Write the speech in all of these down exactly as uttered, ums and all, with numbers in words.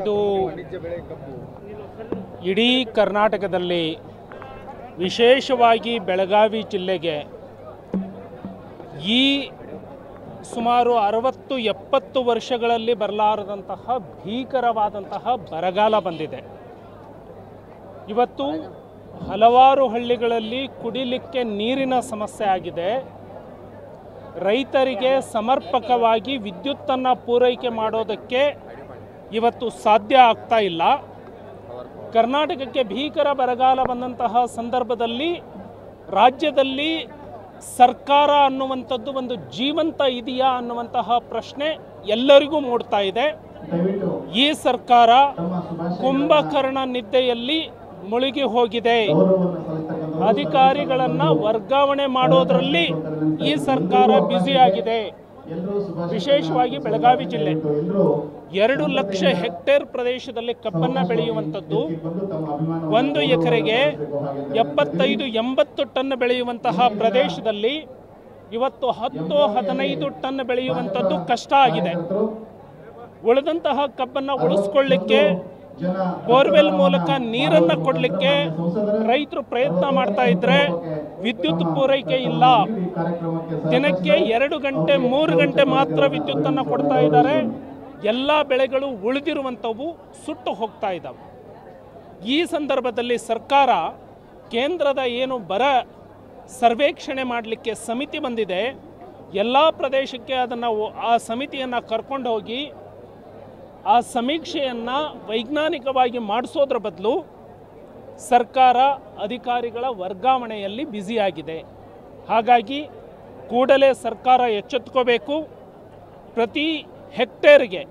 ಇದು ಇಡಿ ಕರ್ನಾಟಕದಲ್ಲಿ ವಿಶೇಷವಾಗಿ ಬೆಳಗಾವಿ ಜಿಲ್ಲೆಗೆ ಈ ಸುಮಾರು ಅರವತ್ತು ಎಪ್ಪತ್ತು ವರ್ಷಗಳಲ್ಲಿ ಬರಲಾರದಂತಹ ಭೀಕರವಾದಂತಹ ಬರಗಾಲ ಬಂದಿದೆ। ಇವತ್ತು ಹಲವಾರು ಹಳ್ಳಿಗಳಲ್ಲಿ ಕುಡಿಲಿಕ್ಕೆ ನೀರಿನ ಸಮಸ್ಯೆ ಆಗಿದೆ। ರೈತರಿಗೆ ಸಮರ್ಪಕವಾಗಿ ವಿದ್ಯುತ್ತನ್ನ ಪೂರೈಕೆ ಮಾಡೋದಕ್ಕೆ ಇವತ್ತು ಸಾಧ್ಯ ಆಗ್ತಾ ಇಲ್ಲ। ಕರ್ನಾಟಕಕ್ಕೆ ಭೀಕರ ಬರಗಾಲ ಬಂದಂತಹ ಸಂದರ್ಭದಲ್ಲಿ ರಾಜ್ಯದಲ್ಲಿ ಸರ್ಕಾರ ಅನ್ನುವಂಥದ್ದು ಒಂದು ಜೀವಂತ ಇದೆಯಾ ಅನ್ನುವಂತಹ ಪ್ರಶ್ನೆ ಎಲ್ಲರಿಗೂ ಮೂಡ್ತಾ ಇದೆ। ಈ ಸರ್ಕಾರ ಕುಂಭಕರ್ಣ ನಿದ್ದೆಯಲ್ಲಿ ಮುಳುಗಿ ಹೋಗಿದೆ। ಅಧಿಕಾರಿಗಳನ್ನು ವರ್ಗಾವಣೆ ಮಾಡೋದರಲ್ಲಿ ಈ ಸರ್ಕಾರ ಬ್ಯುಸಿಯಾಗಿದೆ। ವಿಶೇಷವಾಗಿ ಬೆಳಗಾವಿ ಜಿಲ್ಲೆ ಎರಡು ಲಕ್ಷ ಹೆಕ್ಟೇರ್ ಪ್ರದೇಶದಲ್ಲಿ ಕಬ್ಬನ್ನು ಬೆಳೆಯುವಂಥದ್ದು, ಒಂದು ಎಕರೆಗೆ ಎಪ್ಪತ್ತೈದು ಎಂಬತ್ತು ಟನ್ ಬೆಳೆಯುವಂತಹ ಪ್ರದೇಶದಲ್ಲಿ ಇವತ್ತು ಹತ್ತು ಹದಿನೈದು ಟನ್ ಬೆಳೆಯುವಂಥದ್ದು ಕಷ್ಟ ಆಗಿದೆ। ಉಳಿದಂತಹ ಕಬ್ಬನ್ನು ಉಳಿಸ್ಕೊಳ್ಳಿಕ್ಕೆ ಬೋರ್ವೆಲ್ ಮೂಲಕ ನೀರನ್ನು ಕೊಡಲಿಕ್ಕೆ ರೈತರು ಪ್ರಯತ್ನ ಮಾಡ್ತಾ ಇದ್ರೆ ವಿದ್ಯುತ್ ಪೂರೈಕೆ ಇಲ್ಲ। ದಿನಕ್ಕೆ ಎರಡು ಗಂಟೆ ಮೂರು ಗಂಟೆ ಮಾತ್ರ ವಿದ್ಯುತ್ತನ್ನು ಕೊಡ್ತಾ ಇದ್ದಾರೆ। ಎಲ್ಲ ಬೆಳೆಗಳು ಉಳಿದಿರುವಂಥವು ಸುಟ್ಟು ಹೋಗ್ತಾ ಇದ್ದಾವೆ। ಈ ಸಂದರ್ಭದಲ್ಲಿ ಸರ್ಕಾರ ಕೇಂದ್ರದ ಏನು ಬರ ಸರ್ವೇಕ್ಷಣೆ ಮಾಡಲಿಕ್ಕೆ ಸಮಿತಿ ಬಂದಿದೆ, ಎಲ್ಲ ಪ್ರದೇಶಕ್ಕೆ ಅದನ್ನು ಆ ಸಮಿತಿಯನ್ನು ಕರ್ಕೊಂಡು ಹೋಗಿ ಆ ಸಮೀಕ್ಷೆಯನ್ನು ವೈಜ್ಞಾನಿಕವಾಗಿ ಮಾಡಿಸೋದ್ರ ಬದಲು ಸರ್ಕಾರ ಅಧಿಕಾರಿಗಳ ವರ್ಗಾವಣೆಯಲ್ಲಿ ಬ್ಯುಸಿಯಾಗಿದೆ। ಹಾಗಾಗಿ ಕೂಡಲೇ ಸರ್ಕಾರ ಎಚ್ಚೆತ್ತುಕೋಬೇಕು। ಪ್ರತಿ ಹೆಕ್ಟೇರ್ಗೆ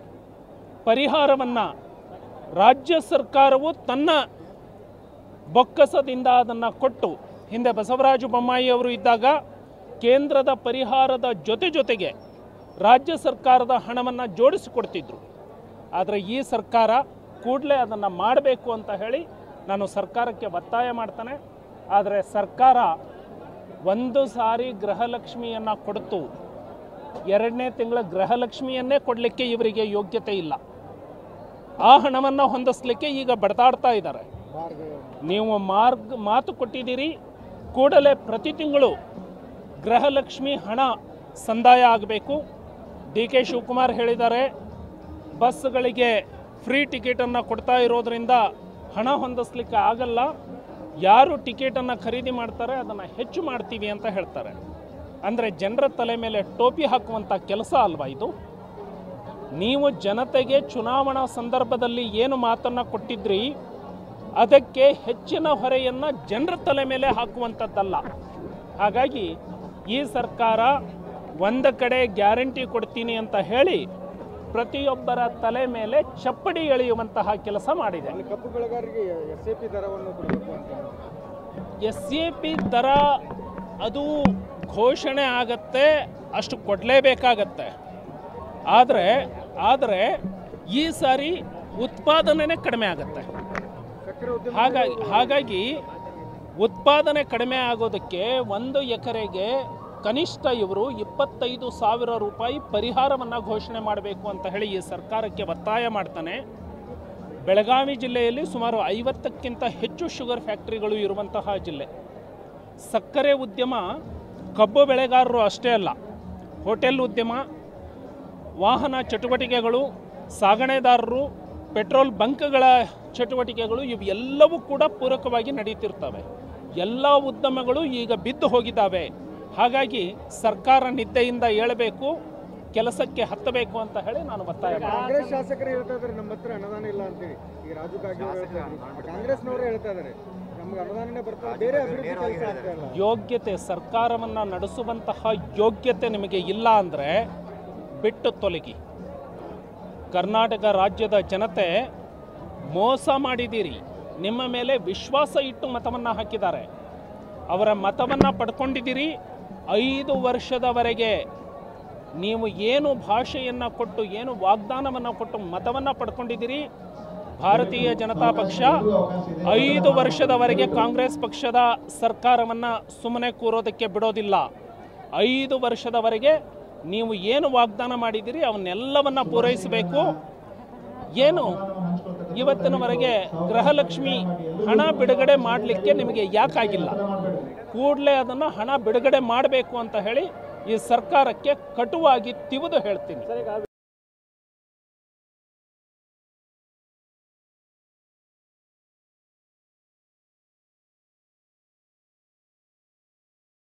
ಪರಿಹಾರವನ್ನು ರಾಜ್ಯ ಸರ್ಕಾರವು ತನ್ನ ಬೊಕ್ಕಸದಿಂದ ಅದನ್ನು ಕೊಟ್ಟು, ಹಿಂದೆ ಬಸವರಾಜ ಬೊಮ್ಮಾಯಿ ಅವರು ಇದ್ದಾಗ ಕೇಂದ್ರದ ಪರಿಹಾರದ ಜೊತೆ ಜೊತೆಗೆ ರಾಜ್ಯ ಸರ್ಕಾರದ ಹಣವನ್ನು ಜೋಡಿಸಿಕೊಡ್ತಿದ್ರು। ಆದರೆ ಈ ಸರ್ಕಾರ ಕೂಡಲೇ ಅದನ್ನು ಮಾಡಬೇಕು ಅಂತ ಹೇಳಿ ನಾನು ಸರ್ಕಾರಕ್ಕೆ ಒತ್ತಾಯ ಮಾಡ್ತಾನೆ। ಆದರೆ ಸರ್ಕಾರ ಒಂದು ಸಾರಿ ಗೃಹಲಕ್ಷ್ಮಿಯನ್ನು ಕೊಡ್ತು, ಎರಡನೇ ತಿಂಗಳ ಗೃಹಲಕ್ಷ್ಮಿಯನ್ನೇ ಕೊಡಲಿಕ್ಕೆ ಇವರಿಗೆ ಯೋಗ್ಯತೆ ಇಲ್ಲ। ಆ ಹಣವನ್ನು ಹೊಂದಿಸ್ಲಿಕ್ಕೆ ಈಗ ಬಡತಾಡ್ತಾ ಇದ್ದಾರೆ। ನೀವು ಮಾರ್ಗ ಮಾತು ಕೊಟ್ಟಿದ್ದೀರಿ, ಕೂಡಲೇ ಪ್ರತಿ ತಿಂಗಳು ಗೃಹಲಕ್ಷ್ಮಿ ಹಣ ಸಂದಾಯ ಆಗಬೇಕು। ಡಿ ಕೆ ಶಿವಕುಮಾರ್ ಹೇಳಿದ್ದಾರೆ ಬಸ್ಗಳಿಗೆ ಫ್ರೀ ಟಿಕೆಟನ್ನು ಕೊಡ್ತಾ ಇರೋದರಿಂದ ಹಣ ಹೊಂದಿಸ್ಲಿಕ್ಕೆ ಆಗಲ್ಲ, ಯಾರು ಟಿಕೆಟನ್ನು ಖರೀದಿ ಮಾಡ್ತಾರೆ ಅದನ್ನು ಹೆಚ್ಚು ಮಾಡ್ತೀವಿ ಅಂತ ಹೇಳ್ತಾರೆ। ಅಂದರೆ ಜನರ ತಲೆ ಮೇಲೆ ಟೋಪಿ ಹಾಕುವಂಥ ಕೆಲಸ ಅಲ್ವಾ ಇದು? ನೀವು ಜನತೆಗೆ ಚುನಾವಣಾ ಸಂದರ್ಭದಲ್ಲಿ ಏನು ಮಾತನ್ನು ಕೊಟ್ಟಿದ್ರಿ ಅದಕ್ಕೆ ಹೆಚ್ಚಿನ ಹೊರೆಯನ್ನು ಜನರ ತಲೆ ಮೇಲೆ ಹಾಕುವಂಥದ್ದಲ್ಲ। ಹಾಗಾಗಿ ಈ ಸರ್ಕಾರ ಒಂದು ಕಡೆ ಗ್ಯಾರಂಟಿ ಕೊಡ್ತೀನಿ ಅಂತ ಹೇಳಿ ಪ್ರತಿಯೊಬ್ಬರ ತಲೆ ಮೇಲೆ ಚಪ್ಪಡಿ ಎಳೆಯುವಂತಹ ಕೆಲಸ ಮಾಡಿದೆ। ಕಬ್ಬು ಬೆಳೆಗಾರರಿಗೆ ಎಸ್ ಎ ಪಿ ದರವನ್ನು ಕೊಡಬೇಕು ಅಂತ, ಎಸ್ ಎ ಪಿ ದರ ಅದು ಘೋಷಣೆ ಆಗತ್ತೆ, ಅಷ್ಟು ಕೊಡಲೇಬೇಕಾಗತ್ತೆ। ಆದರೆ ಆದರೆ ಈ ಸಾರಿ ಉತ್ಪಾದನೆ ಕಡಿಮೆ ಆಗತ್ತೆ। ಹಾಗಾಗಿ ಹಾಗಾಗಿ ಉತ್ಪಾದನೆ ಕಡಿಮೆ ಆಗೋದಕ್ಕೆ ಒಂದು ಎಕರೆಗೆ ಕನಿಷ್ಠ ಇವರು ಇಪ್ಪತ್ತೈದು ಸಾವಿರ ರೂಪಾಯಿ ಪರಿಹಾರವನ್ನು ಘೋಷಣೆ ಮಾಡಬೇಕು ಅಂತ ಹೇಳಿ ಈ ಸರ್ಕಾರಕ್ಕೆ ಒತ್ತಾಯ ಮಾಡ್ತಾನೆ। ಬೆಳಗಾವಿ ಜಿಲ್ಲೆಯಲ್ಲಿ ಸುಮಾರು ಐವತ್ತಕ್ಕಿಂತ ಹೆಚ್ಚು ಶುಗರ್ ಫ್ಯಾಕ್ಟ್ರಿಗಳು ಇರುವಂತಹ ಜಿಲ್ಲೆ, ಸಕ್ಕರೆ ಉದ್ಯಮ, ಕಬ್ಬು ಬೆಳೆಗಾರರು ಅಷ್ಟೇ ಅಲ್ಲ, ಹೋಟೆಲ್ ಉದ್ಯಮ, ವಾಹನ ಚಟುವಟಿಕೆಗಳು, ಸಾಗಣೆದಾರರು, ಪೆಟ್ರೋಲ್ ಬಂಕ್ಗಳ ಚಟುವಟಿಕೆಗಳು, ಇವೆಲ್ಲವೂ ಕೂಡ ಪೂರಕವಾಗಿ ನಡೀತಿರ್ತವೆ। ಎಲ್ಲ ಉದ್ಯಮಗಳು ಈಗ ಬಿದ್ದು ಹೋಗಿದ್ದಾವೆ। ಹಾಗಾಗಿ ಸರ್ಕಾರ ನಿದ್ದೆಯಿಂದ ಏಳಬೇಕು, ಕೆಲಸಕ್ಕೆ ಹತ್ತಬೇಕು ಅಂತ ಹೇಳಿ ನಾನು ಒತ್ತಾಯ ಮಾಡ್ತೀನಿ। ಕಾಂಗ್ರೆಸ್ ಶಾಸಕರು ಹೇಳ್ತಾ ಇದ್ದಾರೆ ನಮ್ಮ ಹತ್ರ ಅನುದಾನ ಇಲ್ಲ ಅಂತೇಳಿ, ಈಗ ರಾಜು ಕಾಗೆ ಕಾಂಗ್ರೆಸ್ನವರು ಹೇಳ್ತಾ ಇದ್ದಾರೆ ನಮಗೆ ಅನುದಾನನೇ ಬರ್ತದೆ, ಬೇರೆ ಅಭಿವೃದ್ಧಿ ಕೆಲಸ ಆಗ್ತಾ ಇಲ್ಲ। ಯೋಗ್ಯತೆ, ಸರ್ಕಾರವನ್ನು ನಡೆಸುವಂತಹ ಯೋಗ್ಯತೆ ನಿಮಗೆ ಇಲ್ಲ ಅಂದರೆ ಬಿಟ್ಟು ತೊಲಗಿ। ಕರ್ನಾಟಕ ರಾಜ್ಯದ ಜನತೆ ಮೋಸ ಮಾಡಿದ್ದೀರಿ, ನಿಮ್ಮ ಮೇಲೆ ವಿಶ್ವಾಸ ಇಟ್ಟು ಮತವನ್ನು ಹಾಕಿದ್ದಾರೆ, ಅವರ ಮತವನ್ನು ಪಡ್ಕೊಂಡಿದ್ದೀರಿ। ಐದು ವರ್ಷದವರೆಗೆ ನೀವು ಏನು ಭಾಷೆಯನ್ನು ಕೊಟ್ಟು ಏನು ವಾಗ್ದಾನವನ್ನು ಕೊಟ್ಟು ಮತವನ್ನು ಪಡ್ಕೊಂಡಿದ್ದೀರಿ ಭಾರತೀಯ ಜನತಾ ಪಕ್ಷ ಐದು ವರ್ಷದವರೆಗೆ ಕಾಂಗ್ರೆಸ್ ಪಕ್ಷದ ಸರ್ಕಾರವನ್ನು ಸುಮ್ಮನೆ ಕೂರೋದಕ್ಕೆ ಬಿಡೋದಿಲ್ಲ। ಐದು ವರ್ಷದವರೆಗೆ ನೀವು ಏನು ವಾಗ್ದಾನ ಮಾಡಿದ್ದೀರಿ ಅವನ್ನೆಲ್ಲವನ್ನು ಪೂರೈಸಬೇಕು। ಏನು ಇವತ್ತಿನವರೆಗೆ ಗೃಹಲಕ್ಷ್ಮಿ ಹಣ ಬಿಡುಗಡೆ ಮಾಡಲಿಕ್ಕೆ ನಿಮಗೆ ಯಾಕಾಗಿಲ್ಲ? ಕೂಡಲೇ ಅದನ್ನ ಹಣ ಬಿಡುಗಡೆ ಮಾಡಬೇಕು ಅಂತ ಹೇಳಿ ಈ ಸರ್ಕಾರಕ್ಕೆ ಕಟುವಾಗಿ ತಿವಿದು ಹೇಳ್ತೀನಿ.